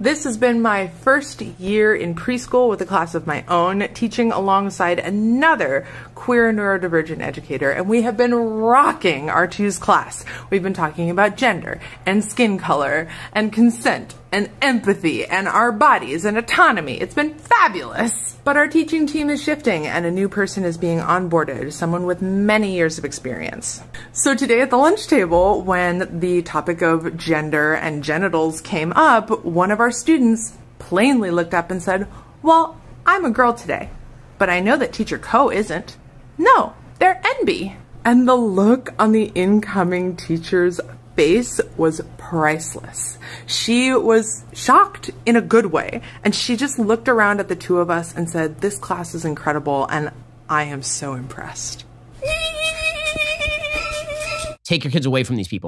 This has been my first year in preschool with a class of my own, teaching alongside another queer neurodivergent educator, and we have been rocking our two's class. We've been talking about gender and skin color and consent and empathy and our bodies and autonomy. It's been fabulous. But our teaching team is shifting and a new person is being onboarded, someone with many years of experience. So today at the lunch table, when the topic of gender and genitals came up, one of our students plainly looked up and said, "Well, I'm a girl today, but I know that teacher Co isn't. No, they're NB." And the look on the incoming teacher's face was priceless. She was shocked in a good way, and she just looked around at the two of us and said, "This class is incredible, and I am so impressed." Take your kids away from these people.